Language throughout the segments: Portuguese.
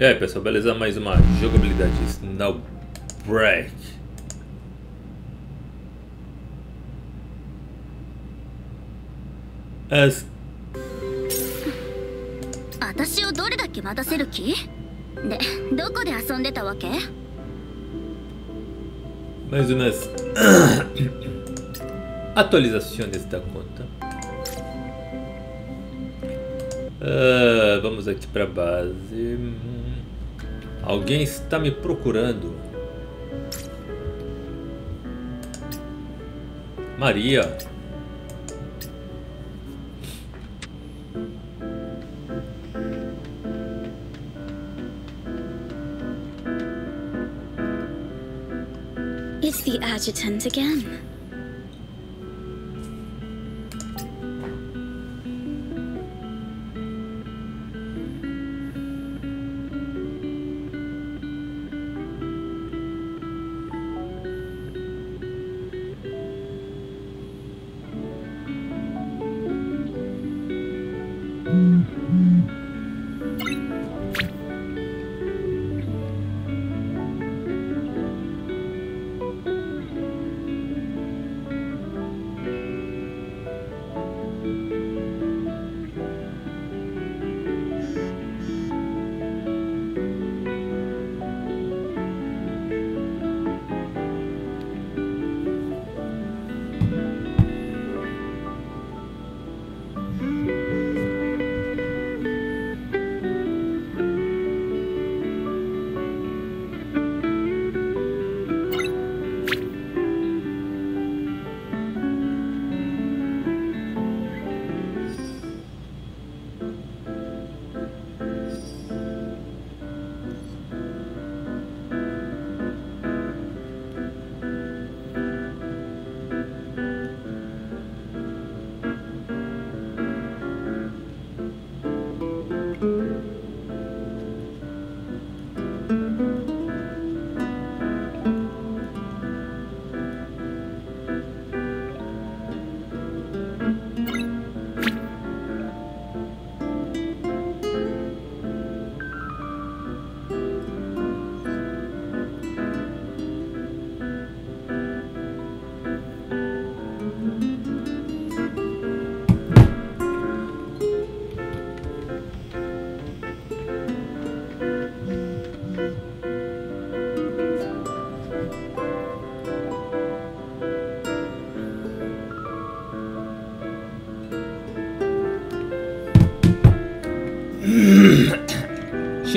E aí pessoal, beleza? Mais uma jogabilidade Snowbreak. Mais umas atualizações da conta. Vamos aqui para a base. Alguém está me procurando. Maria. It's the adjutant again.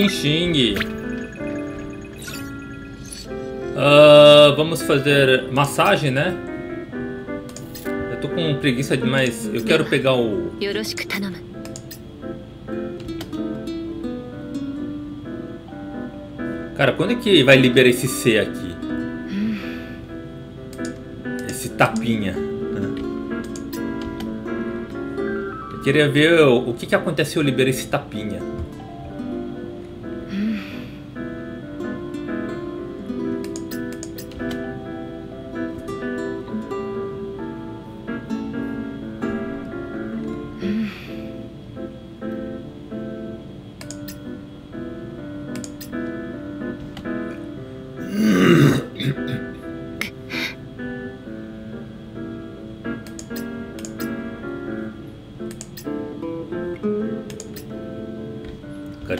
Xing. Vamos fazer massagem, né? Eu tô com preguiça demais. Eu quero pegar o... Cara, quando é que vai liberar esse C aqui? Esse tapinha. Eu queria ver o que acontece se eu liberar esse tapinha.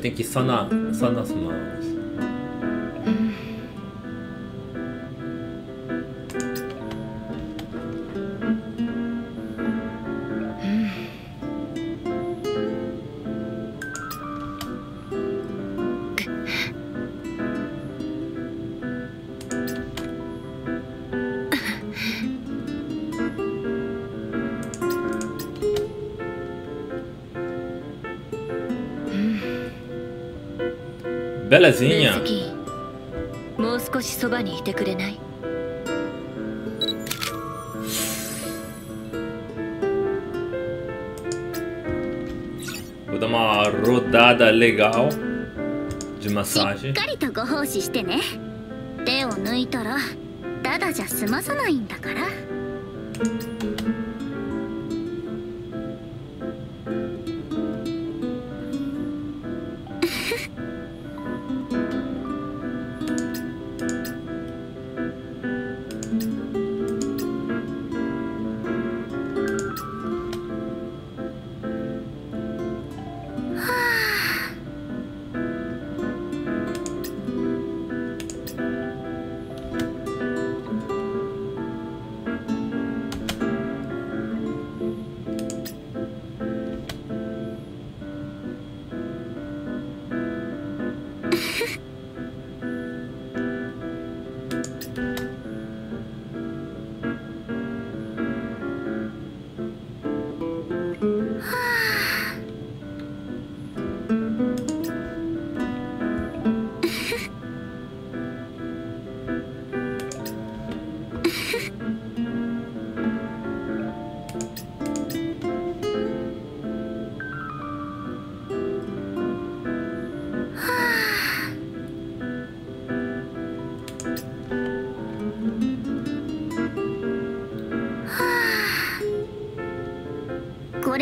Tem que ir só nas mãos. Belezinha. Vou dar uma rodada legal de massagem.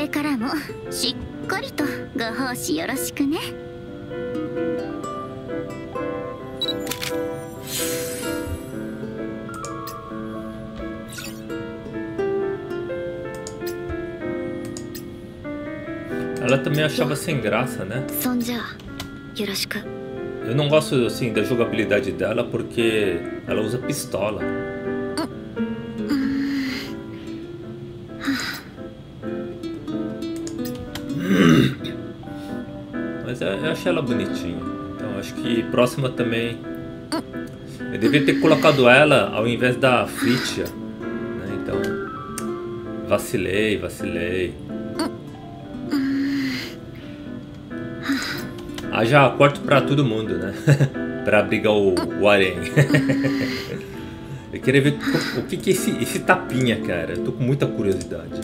からもしっかりとご奉仕よろしくね。Ela também achava sem graça, né? Sonja Yoroshiku. Eu não gosto assim da jogabilidade dela porque ela usa pistola. Mas eu achei ela bonitinha. Então acho que próxima também. Eu devia ter colocado ela ao invés da Fritia, né? Então vacilei. Haja quarto pra todo mundo, né? Pra brigar o Arém. Eu queria ver o que é esse tapinha, cara. Eu tô com muita curiosidade.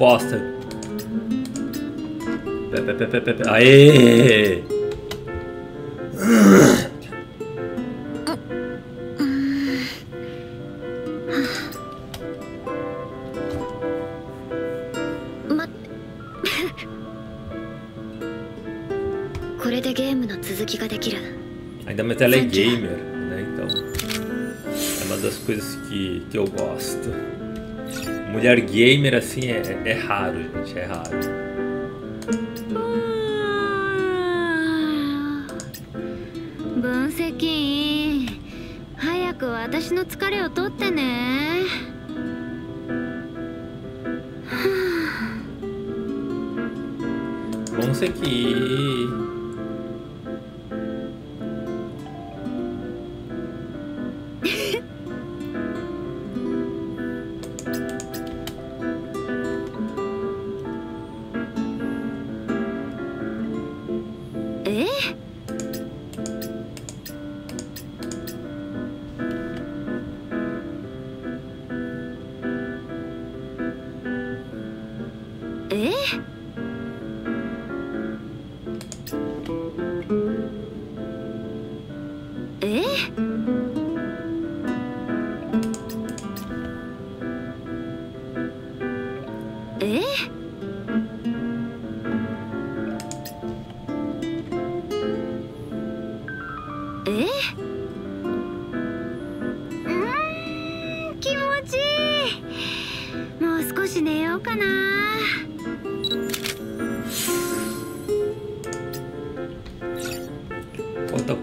Bosta. Pé. Aê! Ainda mais ela é gamer, né? Então é uma das coisas que eu gosto. Mulher gamer assim é raro, gente, é raro. Bonseki.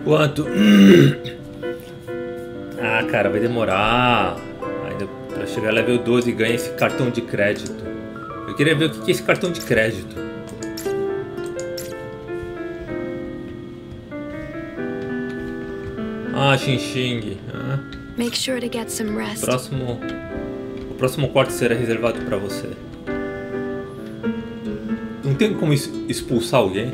Quanto? Ah, cara, vai demorar ainda pra chegar level 12 e ganhar esse cartão de crédito. Eu queria ver o que é esse cartão de crédito. Ah, Xing. Ah. O próximo quarto será reservado pra você. Não tem como expulsar alguém?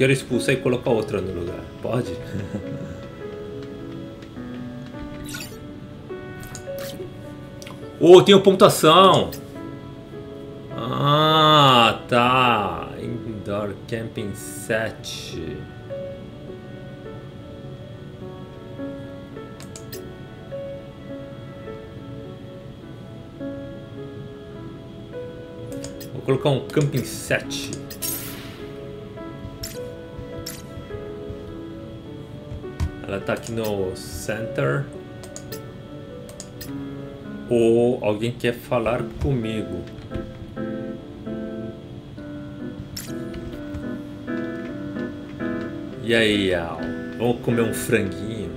Quero expulsar e colocar outra no lugar. Pode? Oh, tenho pontuação! Ah, tá. Indoor Camping 7. Vou colocar um Camping 7. Ela tá aqui no center. Ou alguém quer falar comigo? E aí, Yao? Vamos comer um franguinho?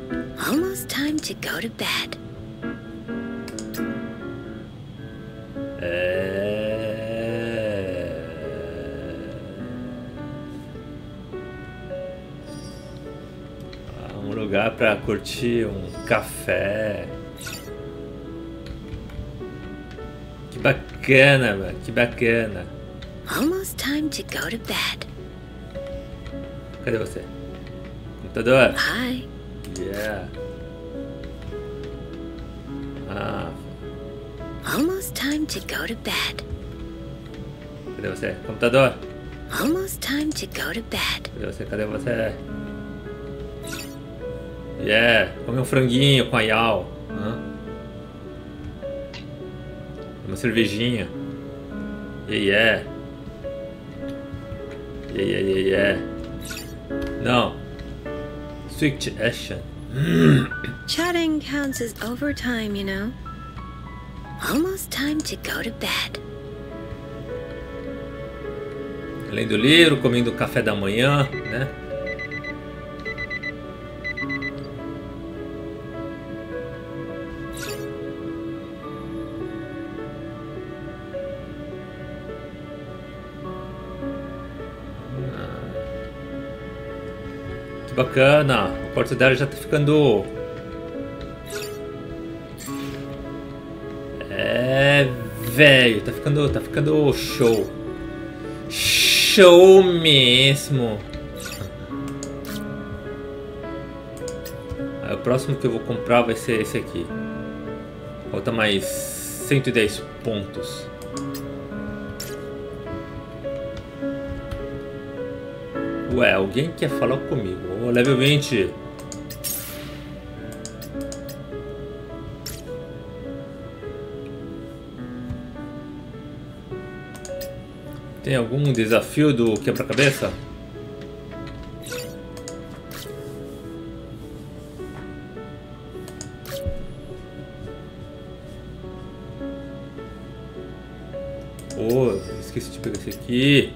Almost time to go to bed. lugar para curtir um café. Que bacana, mano, que bacana. Almost time to go to bed. Cadê você? Computador? Hi. Yeah. Ah. Almost time to go to bed. Cadê você? Computador? Almost time to go to bed. Cadê você? Cadê você? Yeah, comer um franguinho com a Yao. Uma cervejinha. Yeah, yeah. Yeah, yeah, yeah, yeah. Não. Switch action. Chatting counts as overtime, you know. Almost time to go to bed. Lendo livro, comendo café da manhã, né? Que bacana! A oportunidade já tá ficando. É, velho, tá ficando show. Show mesmo. Aí, o próximo que eu vou comprar vai ser esse aqui. Falta mais 110 pontos. Ué, alguém quer falar comigo? Oh, level 20. Tem algum desafio do quebra-cabeça? Oh, esqueci de pegar esse aqui.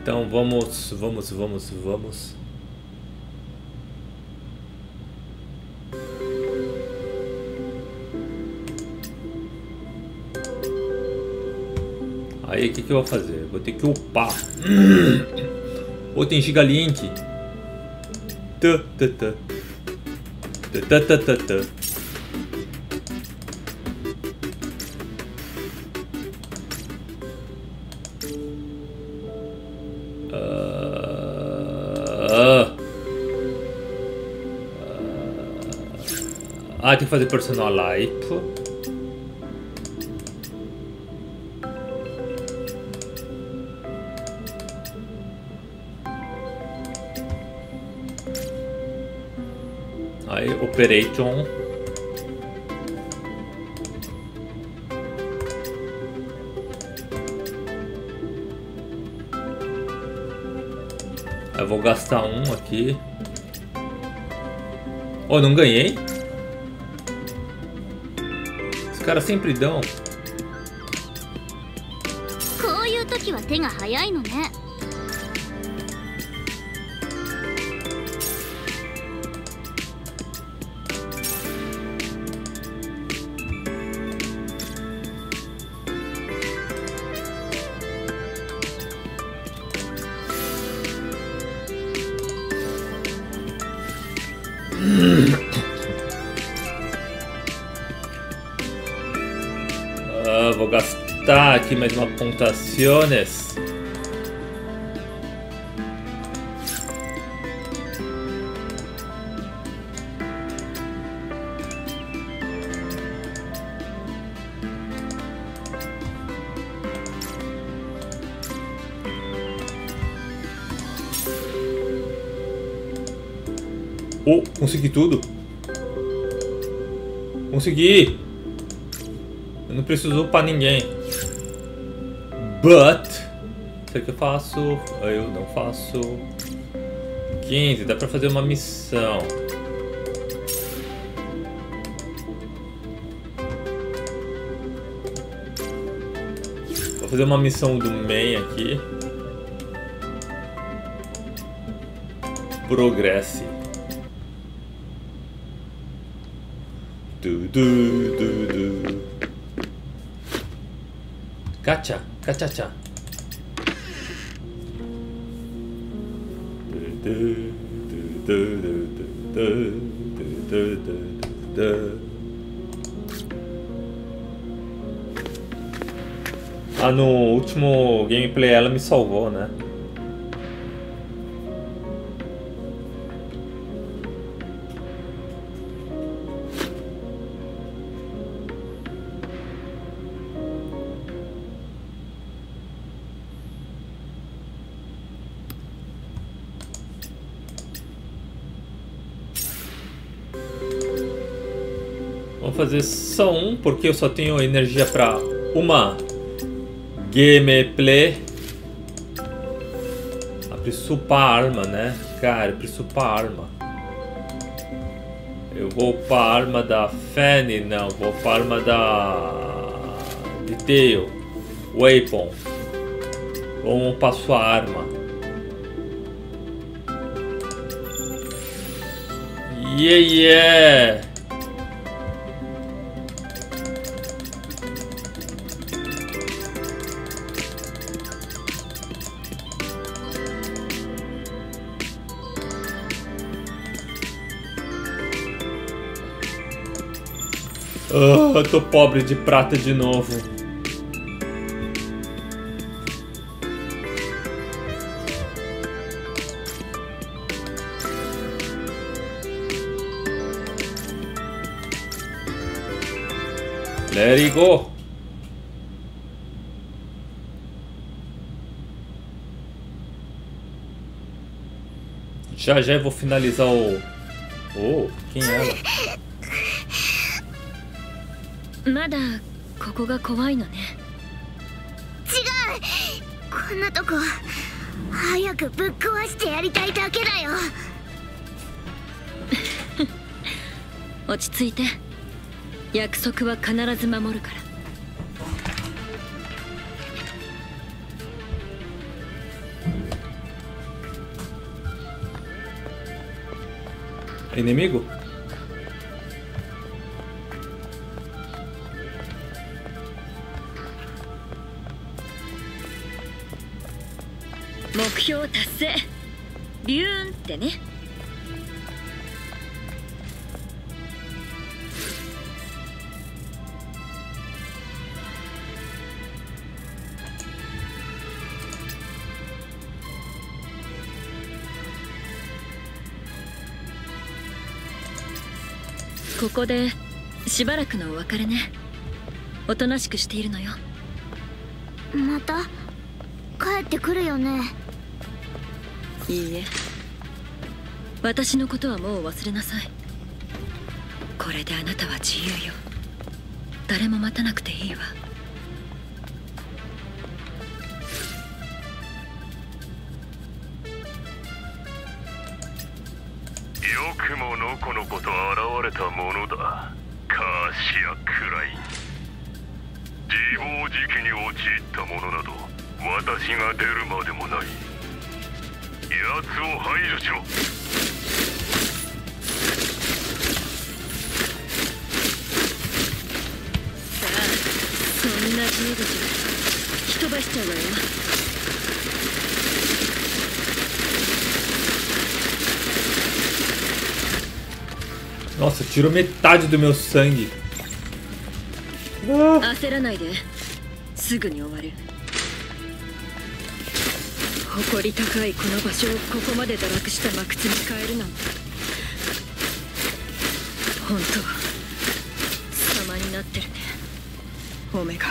Então vamos. Aí, o que eu vou fazer? Vou ter que upar. Ou tem Gigalink. Ah, tem que fazer personal life. Aí, operation. Eu vou gastar um aqui. Oh, não ganhei? Os caras sempre dão. Aqui mais uma pontuações. Oh, consegui tudo. Consegui. Eu não preciso upar ninguém. But, sei que eu faço, eu não faço. 15, dá pra fazer uma missão. Vou fazer uma missão do Mei aqui. Progresse. Gacha, gacha. Ah, no último gameplay ela me salvou, né? Fazer só um, porque eu só tenho energia para uma gameplay. Preciso upar a arma, né? Cara, eu preciso upar a arma. Eu vou upar a arma da Fenny, não. Vou upar a arma de Teo. Weapon. Vamos upar sua arma. Yeah! Eu tô pobre de prata de novo. There you go. Já eu vou finalizar o... Oh, quem é ela? まだここが怖いのね。違う。こんなとこ早くぶっ壊してやりたいだけだよ。落ち着いて。約束は必ず守るから。 Inimigo?ここでしばらくのお別れね。おとなしくしているのよ。また帰ってくるよね。 いいえ、私のことはもう忘れなさい。これであなたは自由よ。誰も待たなくていいわ。よくものこのこと現れたものだ。カーシアくらい。自暴自棄に陥ったものなど、私が出るまでもない。 奴を排除しろ。さあ、そんな人物は飛ばしちゃうわよ。Nossa, tirou metade do meu sangue. Acelerar não é. すぐに終わる。 誇り高いこの場所をここまで堕落した魔窟に変えるなんて本当様になってるねオメガだっ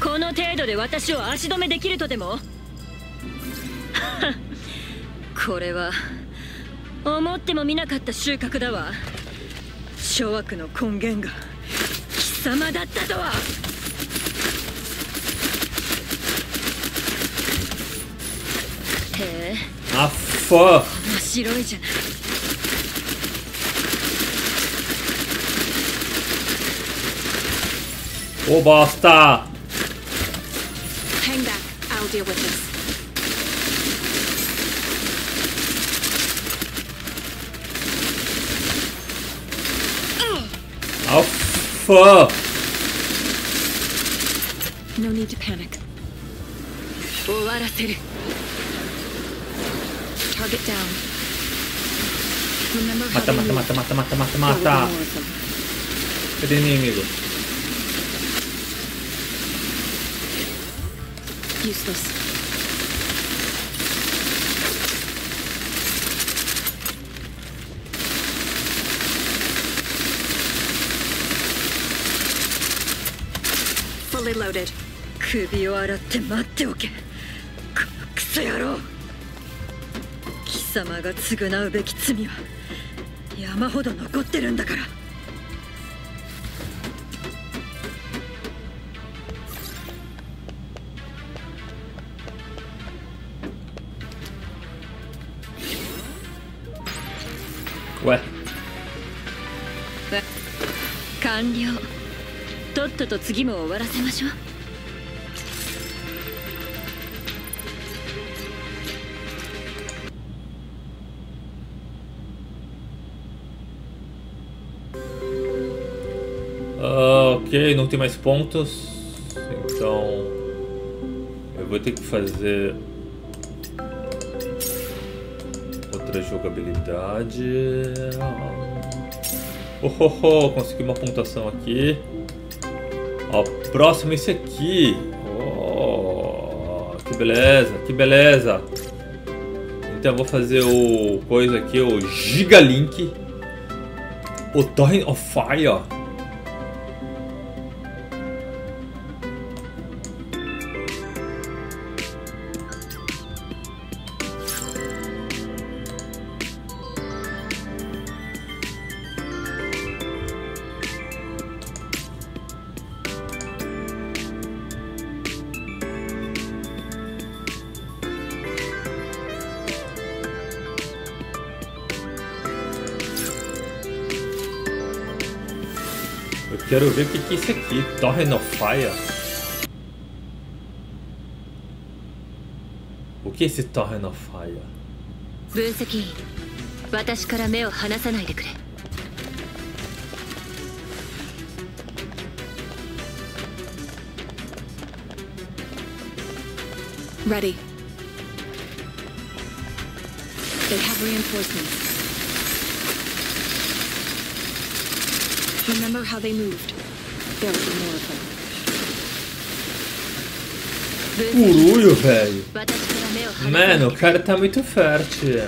たこの程度で私を足止めできるとでもこれは思ってもみなかった収穫だわ諸悪の根源が貴様だったとは Ah, fuck! Ô bosta! Hang back, I'll deal with this. Ah, fuck! No need to panic. Target down. Remember how mata. Cadê inimigo? Useless. Fully loaded. Ué. Ok, não tem mais pontos, então eu vou ter que fazer outra jogabilidade. Consegui uma pontuação aqui. Próximo esse aqui. Que beleza, que beleza. Então eu vou fazer o coisa aqui, o Gigalink, o Torrent of Fire. Quero ver o que é isso aqui, Torrent of Fire. O que é esse Torrent of Fire? Ready. They have reinforcements. Remember how they moved. There will be more of them. Urulho, velho. Mano, o cara tá muito forte.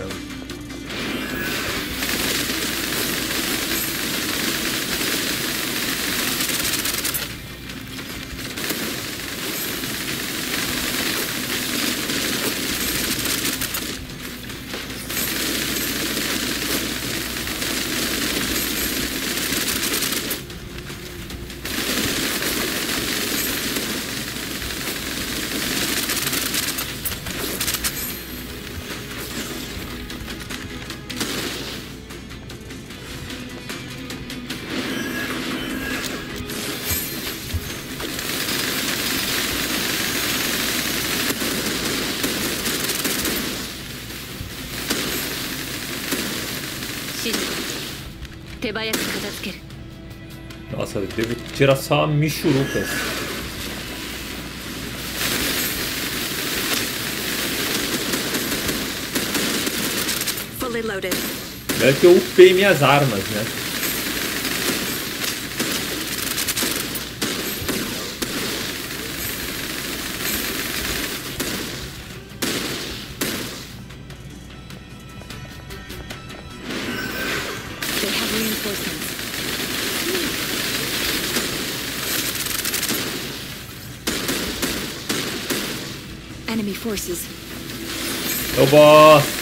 Nossa, eu devo tirar só Michurucas. Deve que eu upei minhas armas, né? Eu boss.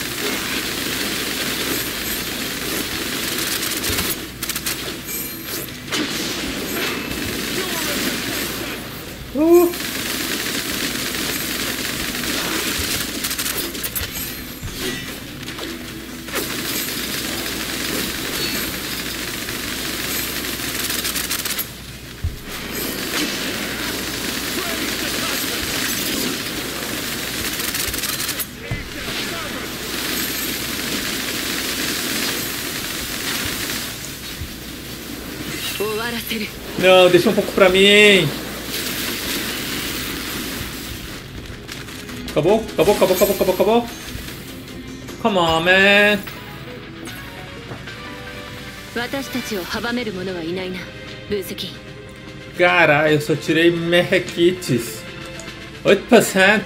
Não, deixa um pouco pra mim. Acabou. Come on, man. Caralho, eu só tirei mecha kits. 8%.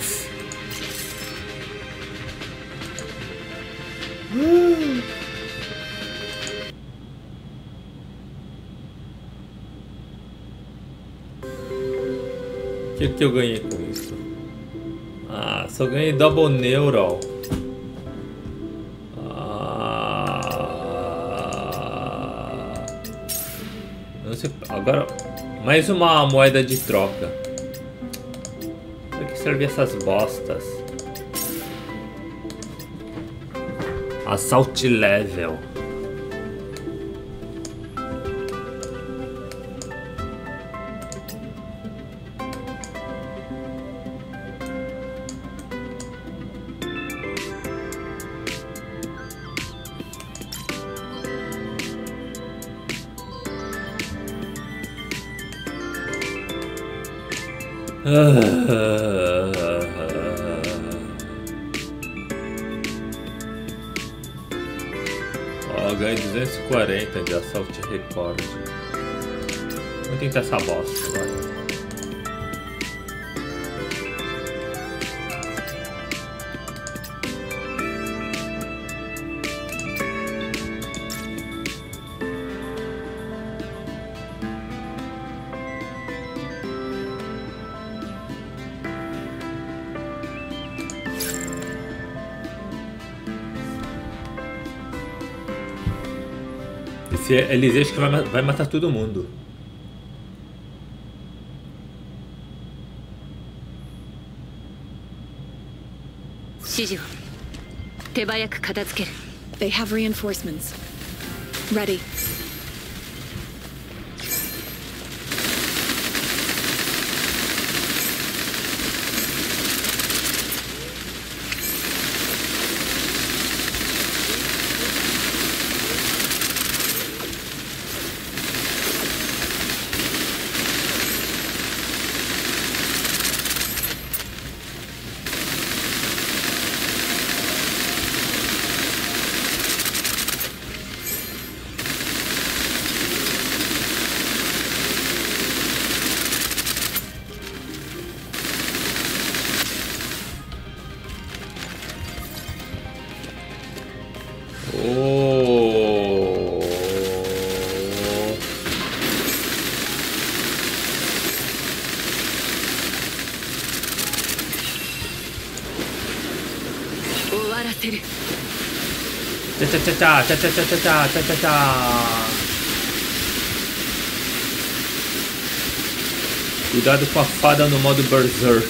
O que eu ganhei com isso? Ah, só ganhei double neural. Não sei, agora mais uma moeda de troca. Para que serve essas bostas? Assault level. Ó, ganhei 240 de assalto de recorde. Vou tentar essa bosta agora. Elisejo que vai matar todo mundo. They have reinforcements. Ready. Cuidado com a fada no modo berserk.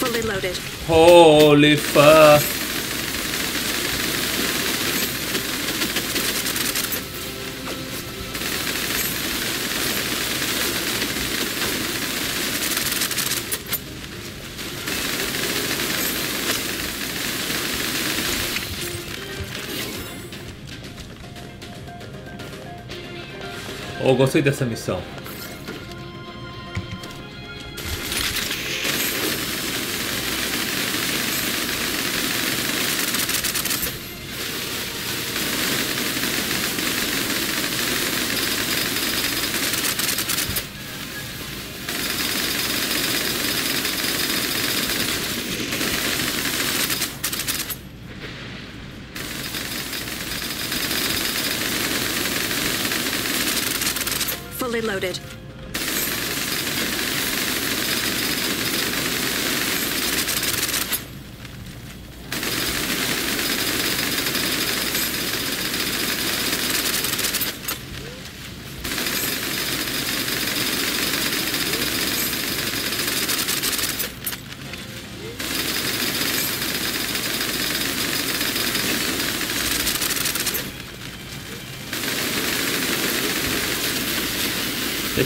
Fully loaded. Holy fuck. Oh, gostei dessa missão. Loaded.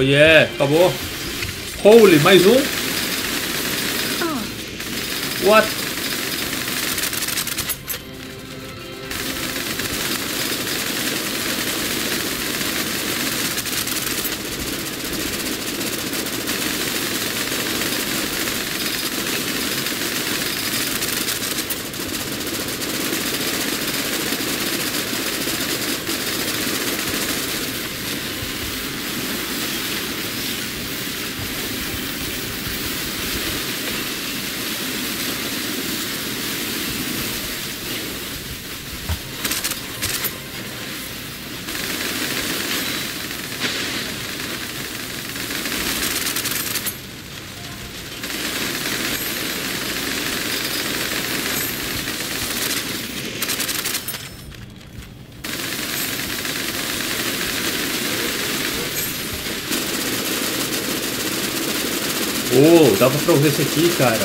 Oh yeah, acabou. Holy, mais um. What? Oh, dava pra ouvir isso aqui, cara.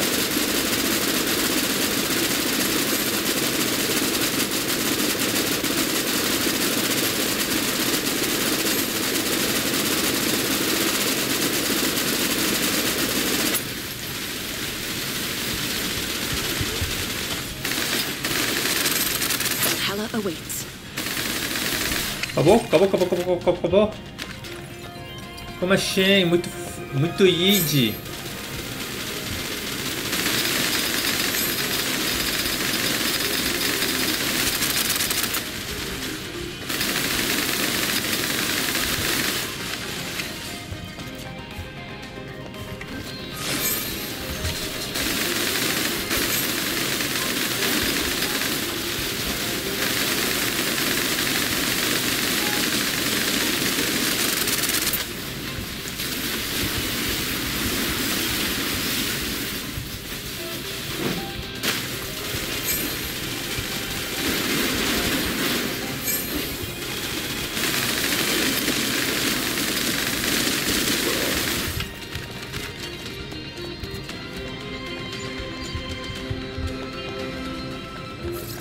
Acabou, acabou, acabou, acabou, acabou, acabou. Como achei, muito id.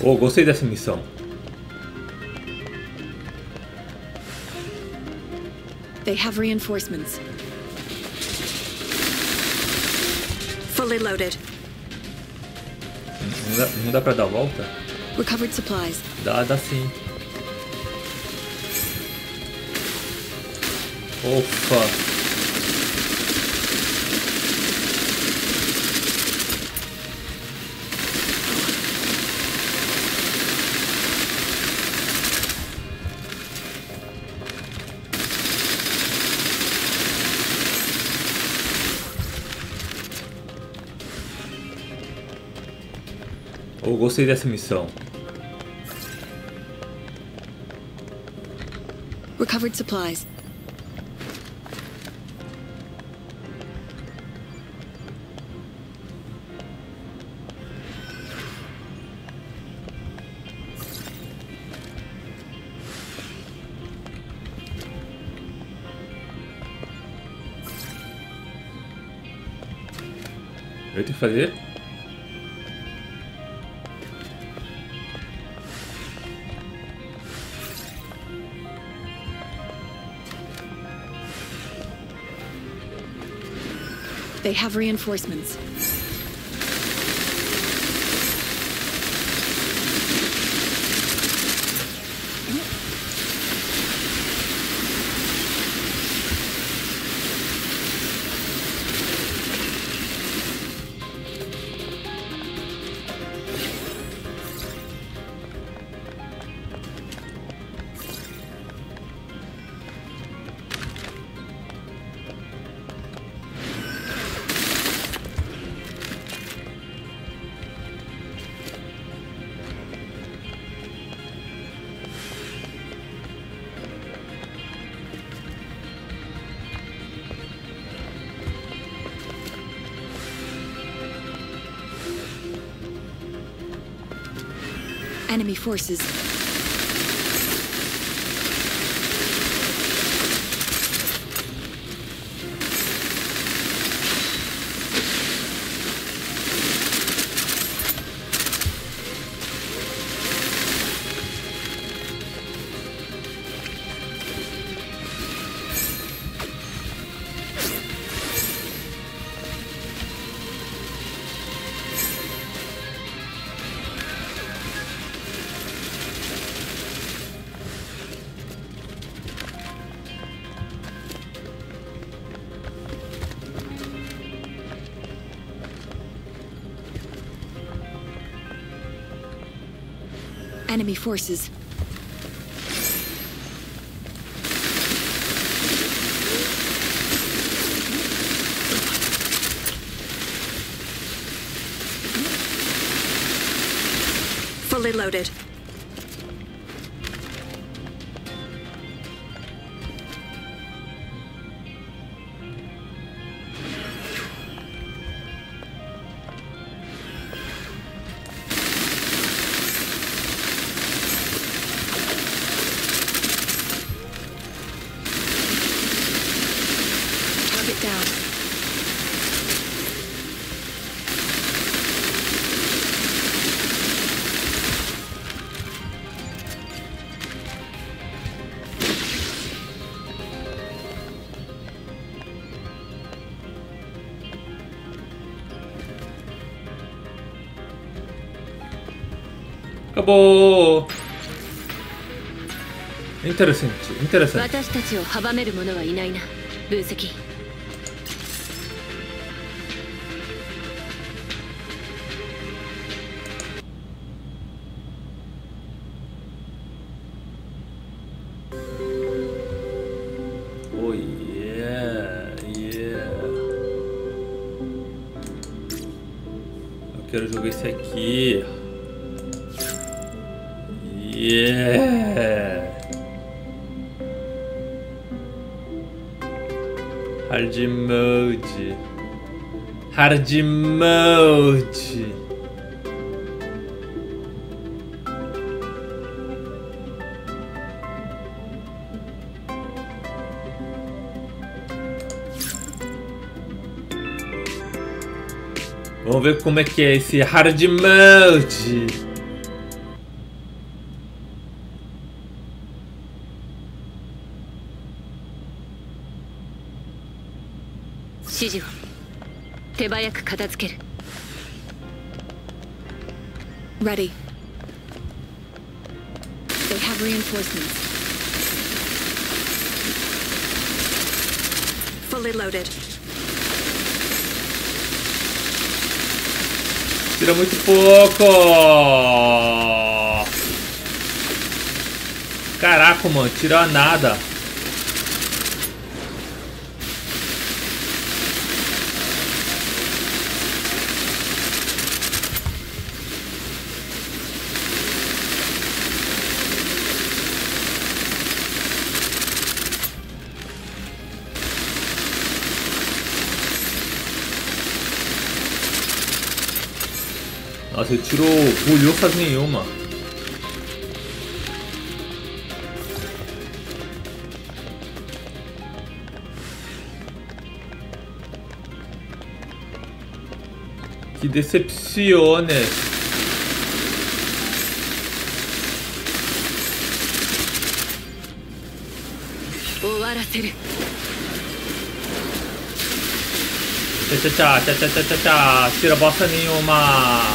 Oh, gostei dessa missão. They have reinforcements. Fully loaded. Não dá pra dar volta? Recovered supplies. Dá sim. Opa. Eu gostei dessa missão. Recovered supplies. Eu tenho que fazer. They have reinforcements. Enemy forces. enemy forces. Fully loaded. Acabou! Interessante, interessante. Eu quero jogar esse aqui. Yeah! Hard mode. Hard mode. Vamos ver como é que é esse hard mode. Ready. They have reinforcements. Fully loaded. Tira muito pouco. Caraca, mano, tira nada. Nossa, eu tiro bolhufas nenhuma. Que decepciones. Tchá, tchá, tchá, tchá, tchá, tchá, tchá. Tira bosta nenhuma.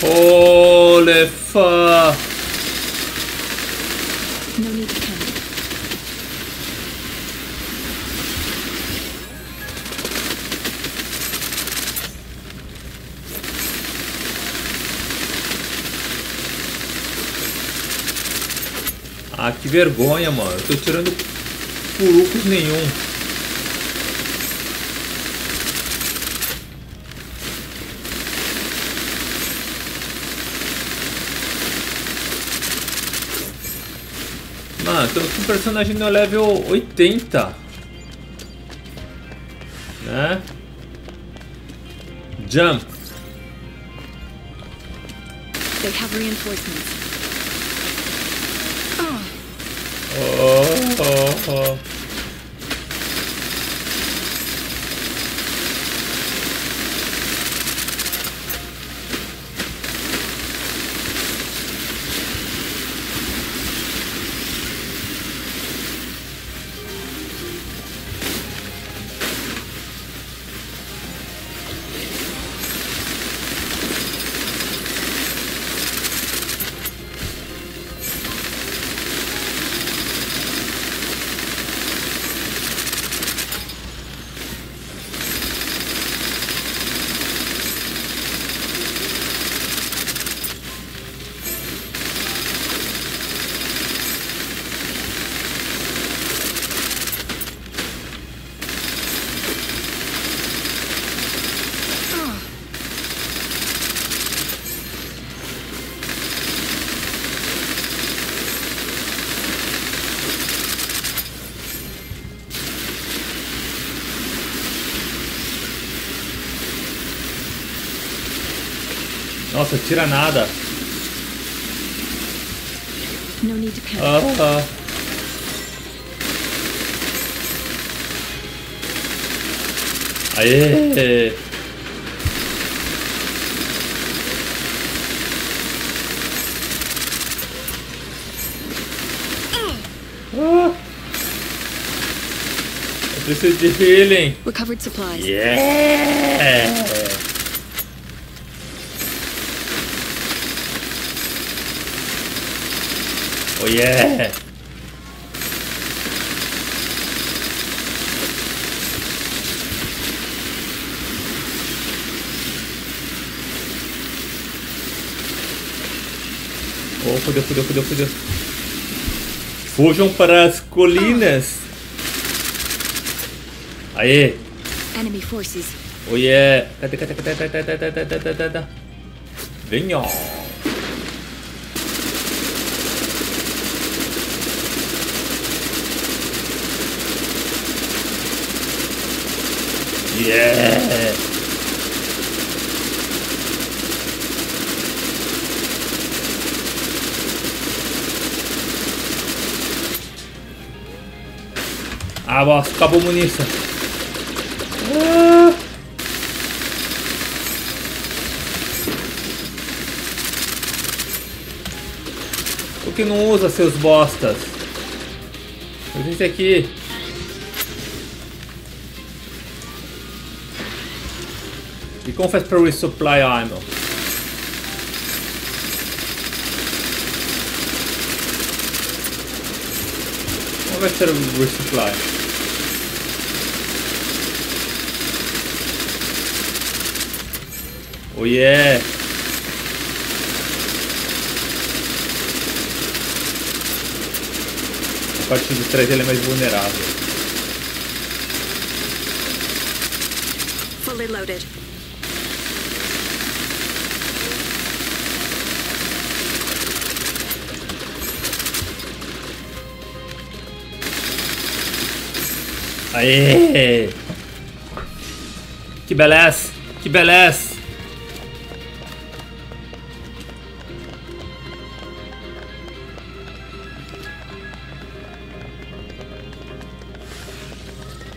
Holy fuck! No need to count. Ah, que vergonha, mano. Eu tô tirando purucos nenhum. Mano, tô com um personagem no level 80, né? Jump. They have reinforcements. Oh. Nossa, tira nada. Ah, tá. Aê! Ah. Eu preciso de healing. Recovered supplies. Yeah! Oh yeah! Oh, fodeu, fodeu, fodeu, fodeu. Fujam para as colinas. Aê. Enemy forces. Oh yeah. Venham. Yeah. Ah, bosta, acabou a munição. Ah. O que não usa, seus bostas? Olha esse aqui. E como faz para resupply ammo? Como vai ser o resupply? Oh yeah! A parte de trás ele é mais vulnerável. Fully loaded. Aê! Que beleza! Que beleza!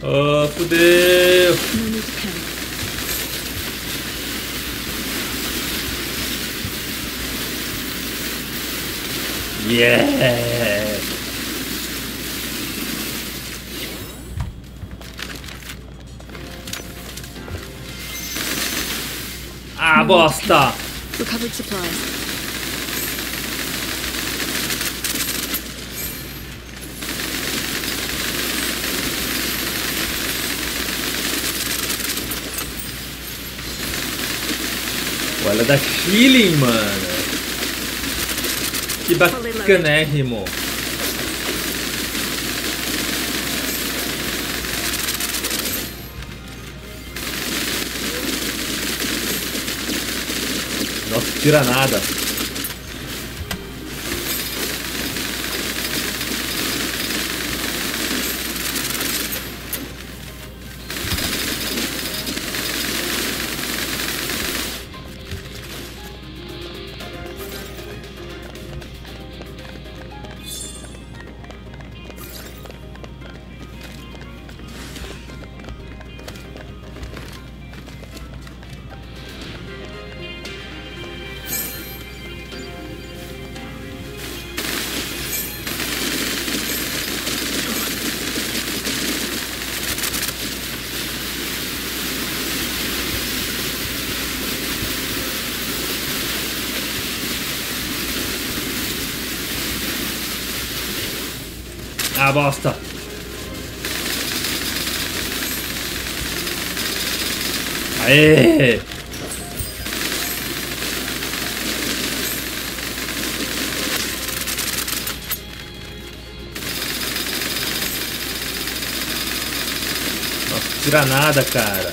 Oh, fudeu! Yeah! Ah, bosta! Recovered supplies. Ela dá healing, mano. Que bacanérrimo. Nossa, tira nada. Ah, bosta! Aê! Nossa, tira nada, cara!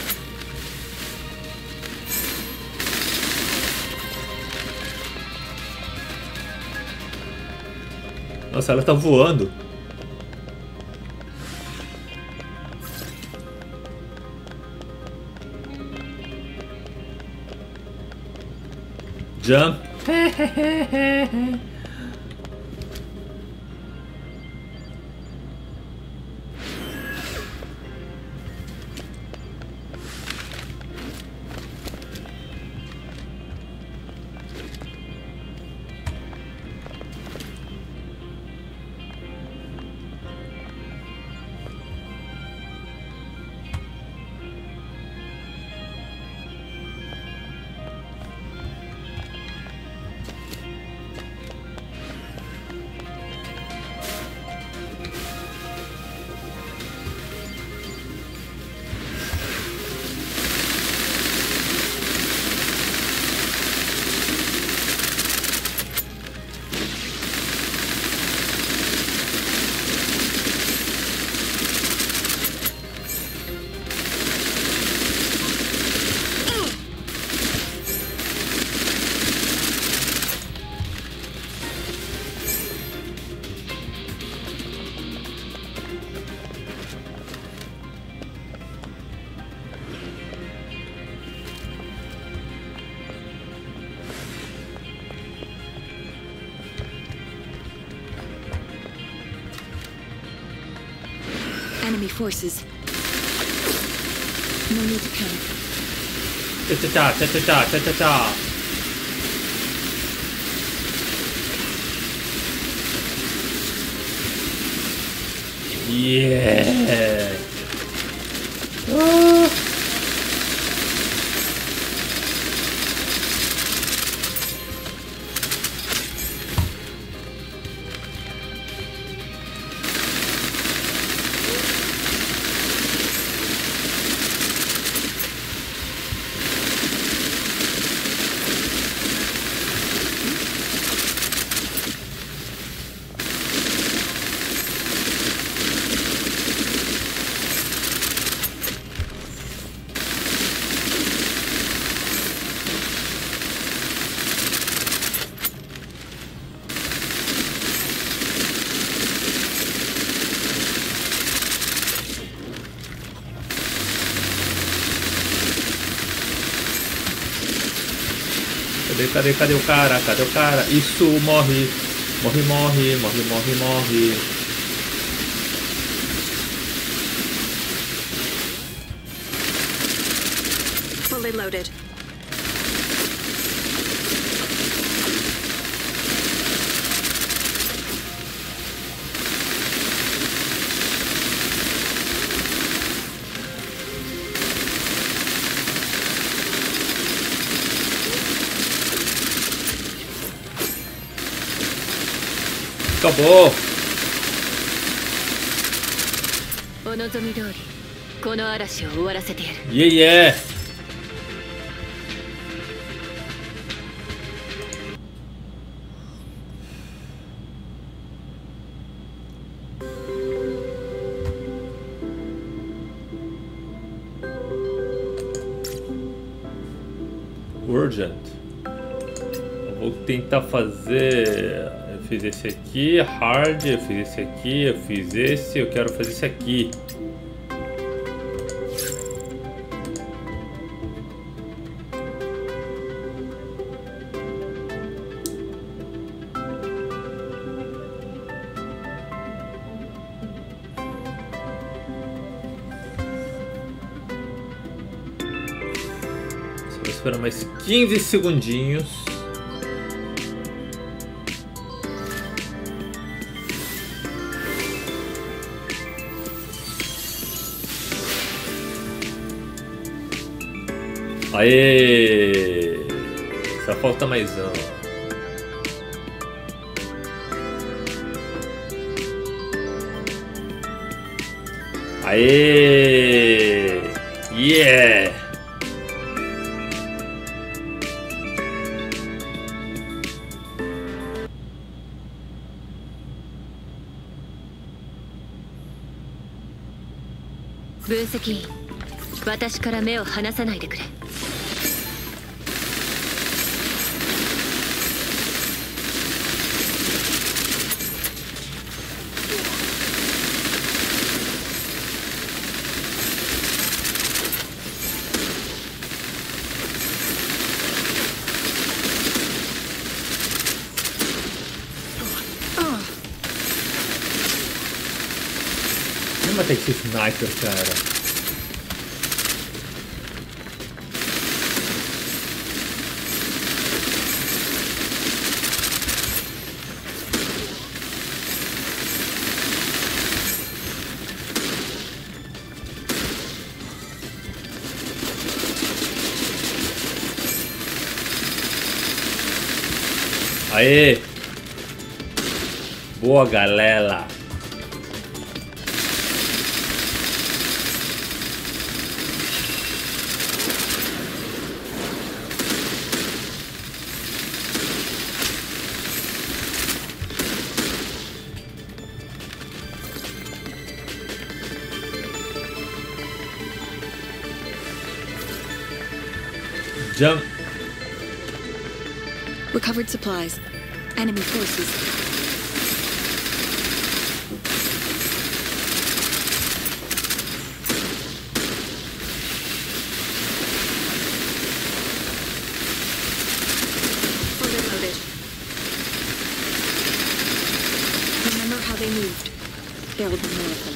Nossa, ela tá voando! Jump. Forces. No need to panic. Ta-ta-ta, ta-ta-ta, ta-ta-ta. Yeah. Cadê o cara? Cadê o cara? Isso, morre! Morre, morre, morre, morre, morre! Fully loaded. Acabou! Yeah, yeah! Urgent. Eu vou tentar fazer... Fiz esse aqui, hard, eu fiz esse aqui, eu fiz esse, eu quero fazer esse aqui. Só vou esperar mais 15 segundinhos. Aê! Só falta mais um. Aê! Yeah! Bunsuki, 私から目を離さないでくれ。 Vamos matar esse sniper, cara. Aê! Boa, galera! Jump! Recovered supplies. Enemy forces. Order loaded. Remember how they moved. There will be more of them.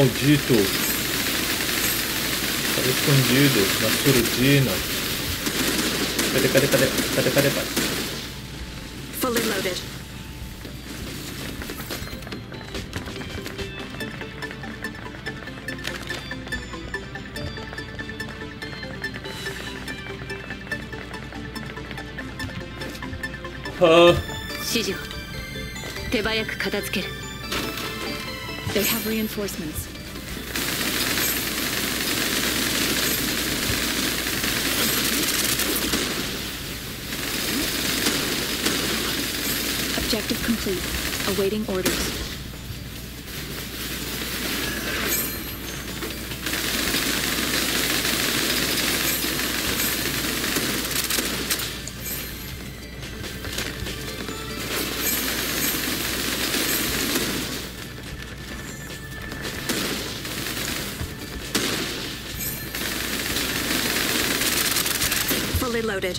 Maldito! Estava escondido na surdina. Cadê? Fully loaded. Shijo, te vai katazkeru. They have reinforcements. Objective complete. Awaiting orders. Fully loaded.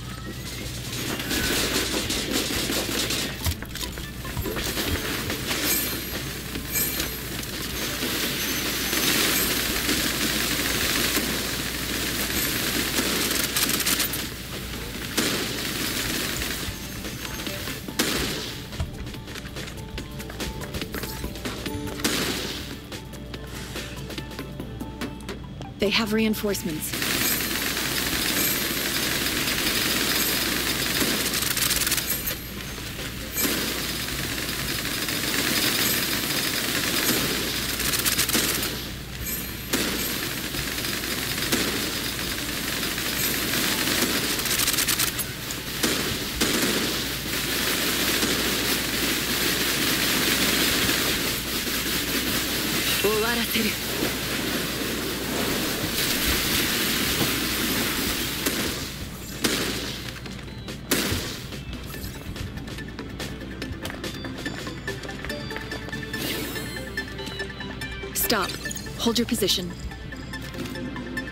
They have reinforcements. Stop. Hold your position. Recovered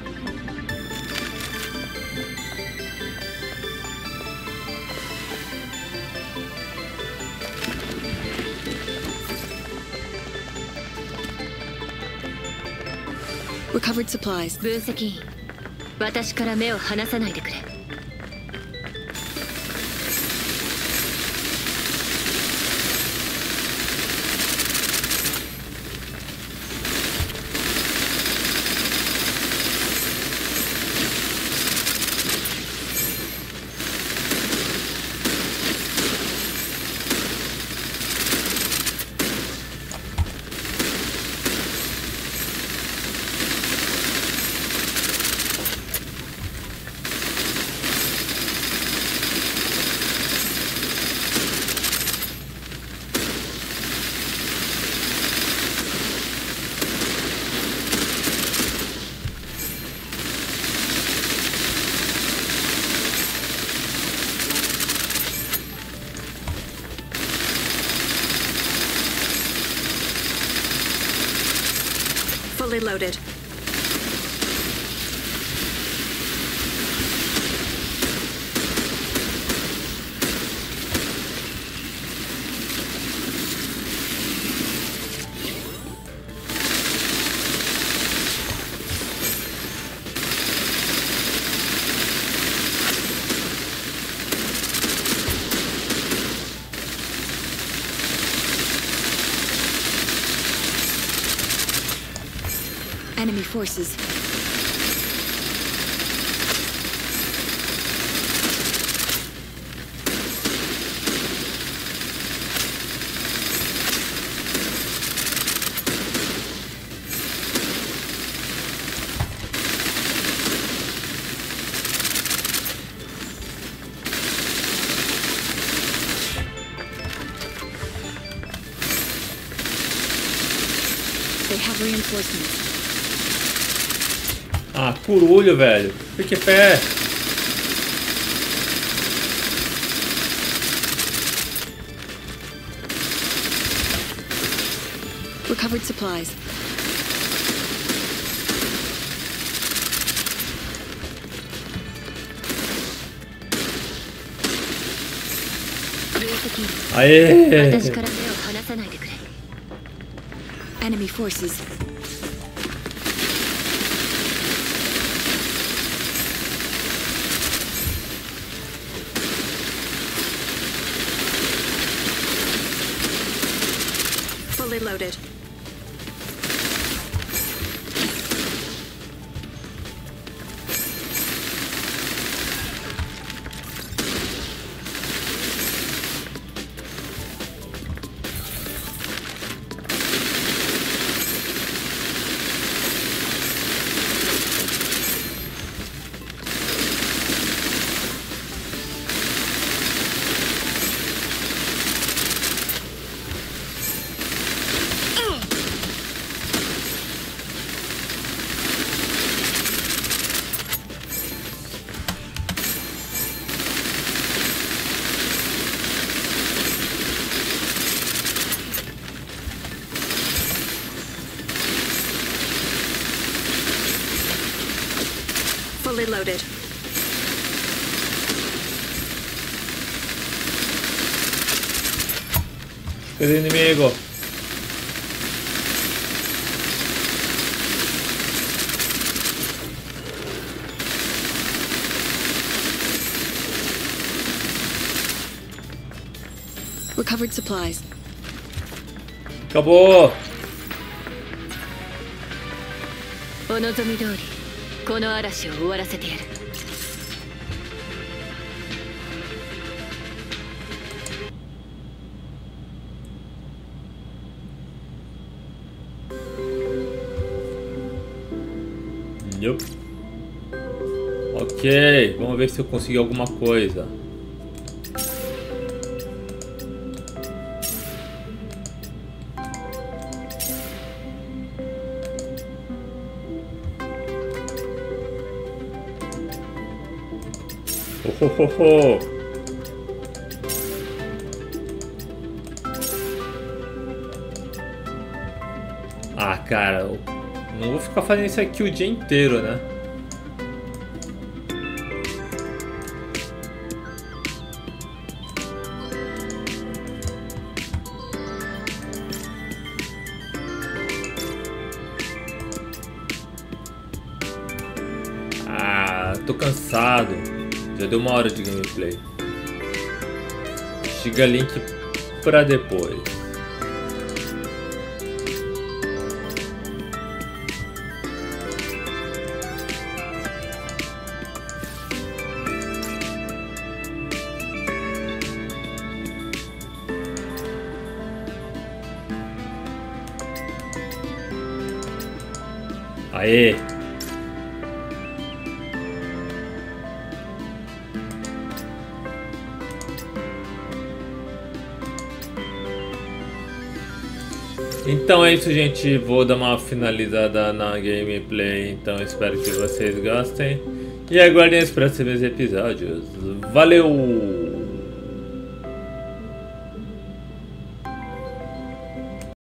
supplies. 分析。私から目を離さないでくれ。fully loaded. Enemy forces. They have reinforcements. Ah, curulho, velho. Fique pé. Recovered supplies. Aê. Enemy forces. Loaded. Loaded. El enemigo. Recovered supplies. Acabou. Onozomi-dori. Nope. Ok, vamos ver se eu consigo alguma coisa. Ho, ho, ho. Ah, cara, eu não vou ficar fazendo isso aqui o dia inteiro, né? Ah, tô cansado. Já deu uma hora de gameplay. Gigalink pra depois. Aê! Então é isso, gente, vou dar uma finalizada na gameplay, então espero que vocês gostem e aguardem os próximos episódios. Valeu!